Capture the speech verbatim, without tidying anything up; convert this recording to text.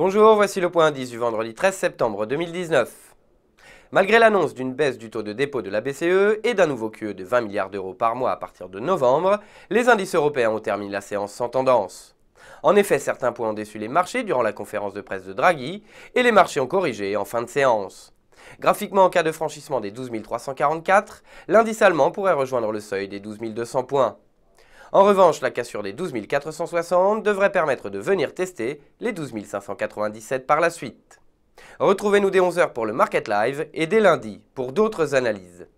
Bonjour, voici le point indice du vendredi treize septembre deux mille dix-neuf. Malgré l'annonce d'une baisse du taux de dépôt de la B C E et d'un nouveau Q E de vingt milliards d'euros par mois à partir de novembre, les indices européens ont terminé la séance sans tendance. En effet, certains points ont déçu les marchés durant la conférence de presse de Draghi et les marchés ont corrigé en fin de séance. Graphiquement, en cas de franchissement des douze mille trois cent quarante-quatre, l'indice allemand pourrait rejoindre le seuil des douze mille deux cents points. En revanche, la cassure des douze mille quatre cent soixante devrait permettre de venir tester les douze mille cinq cent quatre-vingt-dix-sept par la suite. Retrouvez-nous dès onze heures pour le Market Live et dès lundi pour d'autres analyses.